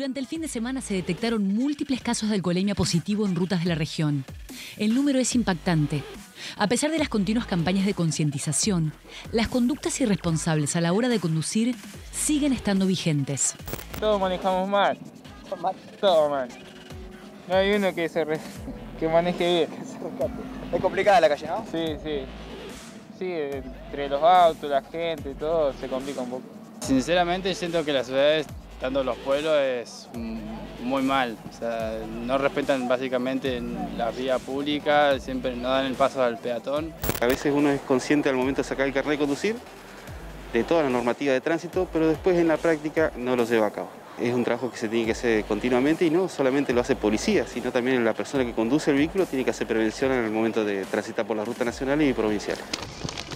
Durante el fin de semana se detectaron múltiples casos de alcoholemia positivo en rutas de la región. El número es impactante. A pesar de las continuas campañas de concientización, las conductas irresponsables a la hora de conducir siguen estando vigentes. Todos manejamos mal. Todo mal. No hay uno que maneje bien. Es complicada la calle, ¿no? Sí, sí. Sí, entre los autos, la gente, todo se complica un poco. Sinceramente siento que la ciudad es... tanto los pueblos es muy mal, o sea, no respetan básicamente la vía pública, siempre no dan el paso al peatón. A veces uno es consciente al momento de sacar el carnet de conducir, de toda la normativa de tránsito, pero después en la práctica no lo lleva a cabo. Es un trabajo que se tiene que hacer continuamente y no solamente lo hace policía, sino también la persona que conduce el vehículo tiene que hacer prevención en el momento de transitar por las rutas nacionales y provinciales.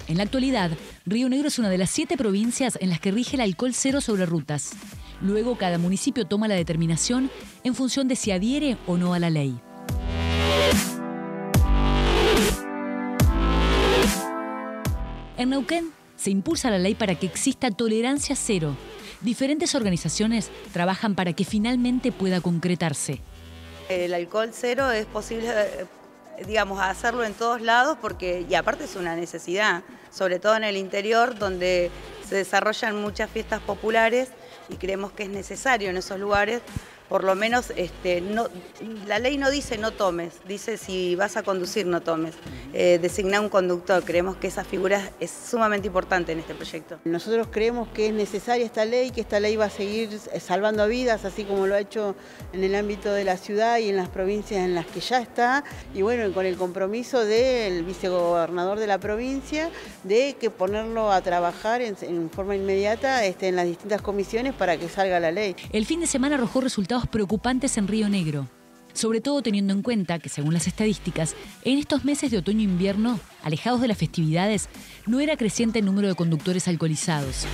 En la actualidad, Río Negro es una de las 7 provincias en las que rige el alcohol cero sobre rutas. Luego, cada municipio toma la determinación en función de si adhiere o no a la ley. En Neuquén se impulsa la ley para que exista tolerancia cero. Diferentes organizaciones trabajan para que finalmente pueda concretarse. El alcohol cero es posible, digamos, hacerlo en todos lados porque, y aparte es una necesidad, sobre todo en el interior donde se desarrollan muchas fiestas populares y creemos que es necesario en esos lugares, por lo menos la ley no dice no tomes, dice si vas a conducir no tomes, designar un conductor, creemos que esa figura es sumamente importante en este proyecto. Nosotros creemos que es necesaria esta ley, que esta ley va a seguir salvando vidas, así como lo ha hecho en el ámbito de la ciudad y en las provincias en las que ya está, y bueno, con el compromiso del vicegobernador de la provincia de que ponerlo a trabajar en forma inmediata en las distintas comisiones para que salga la ley. El fin de semana arrojó resultados preocupantes en Río Negro, sobre todo teniendo en cuenta que, según las estadísticas, en estos meses de otoño e invierno, alejados de las festividades, no era creciente el número de conductores alcoholizados.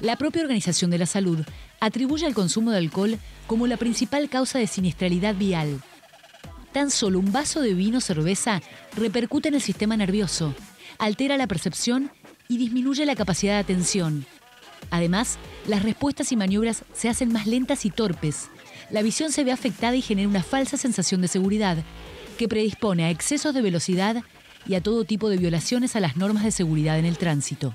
La propia Organización de la Salud atribuye al consumo de alcohol como la principal causa de siniestralidad vial. Tan solo un vaso de vino o cerveza repercute en el sistema nervioso, altera la percepción y disminuye la capacidad de atención. Además, las respuestas y maniobras se hacen más lentas y torpes. La visión se ve afectada y genera una falsa sensación de seguridad que predispone a excesos de velocidad y a todo tipo de violaciones a las normas de seguridad en el tránsito.